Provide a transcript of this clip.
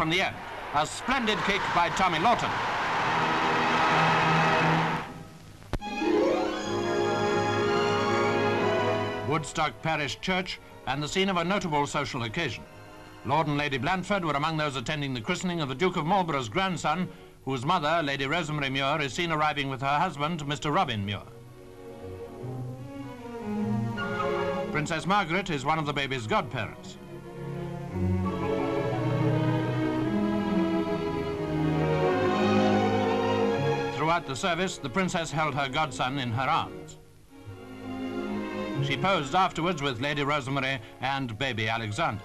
from the end. A splendid kick by Tommy Lawton. Woodstock Parish Church and the scene of a notable social occasion. Lord and Lady Blandford were among those attending the christening of the Duke of Marlborough's grandson, whose mother, Lady Rosemary Muir, is seen arriving with her husband, Mr. Robin Muir. Princess Margaret is one of the baby's godparents. Throughout the service, the princess held her godson in her arms. She posed afterwards with Lady Rosemary and baby Alexander.